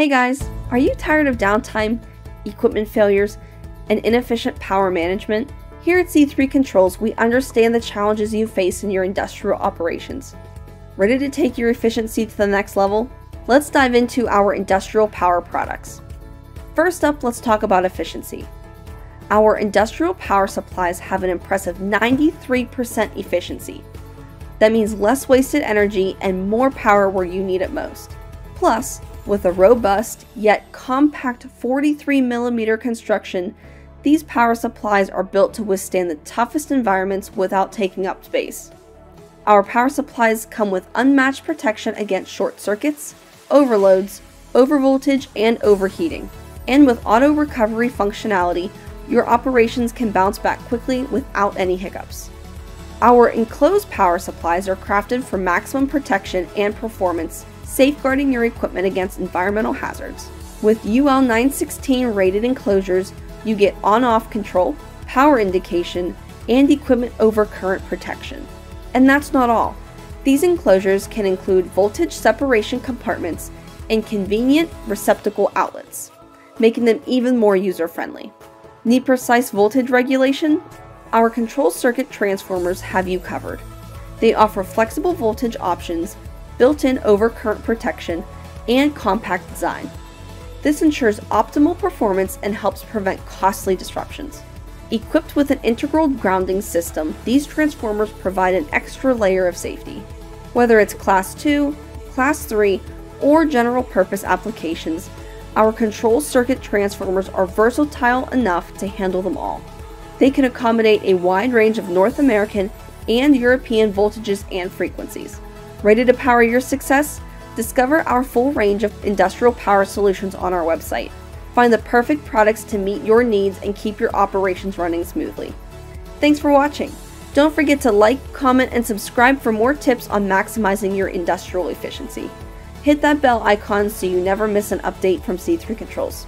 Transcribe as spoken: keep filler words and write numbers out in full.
Hey guys, are you tired of downtime, equipment failures, and inefficient power management? Here at C three Controls, we understand the challenges you face in your industrial operations. Ready to take your efficiency to the next level? Let's dive into our industrial power products. First up, let's talk about efficiency. Our industrial power supplies have an impressive ninety-three percent efficiency. That means less wasted energy and more power where you need it most. Plus, with a robust yet compact forty-three millimeter construction, these power supplies are built to withstand the toughest environments without taking up space. Our power supplies come with unmatched protection against short circuits, overloads, overvoltage, and overheating. And with auto recovery functionality, your operations can bounce back quickly without any hiccups. Our enclosed power supplies are crafted for maximum protection and performance, safeguarding your equipment against environmental hazards. With U L nine sixteen rated enclosures, you get on-off control, power indication, and equipment overcurrent protection. And that's not all. These enclosures can include voltage separation compartments and convenient receptacle outlets, making them even more user-friendly. Need precise voltage regulation? Our control circuit transformers have you covered. They offer flexible voltage options, built-in overcurrent protection, and compact design. This ensures optimal performance and helps prevent costly disruptions. Equipped with an integral grounding system, these transformers provide an extra layer of safety. Whether it's class two, class three, or general purpose applications, our control circuit transformers are versatile enough to handle them all. They can accommodate a wide range of North American and European voltages and frequencies. Ready to power your success? Discover our full range of industrial power solutions on our website. Find the perfect products to meet your needs and keep your operations running smoothly. Thanks for watching. Don't forget to like, comment, and subscribe for more tips on maximizing your industrial efficiency. Hit that bell icon so you never miss an update from C three Controls.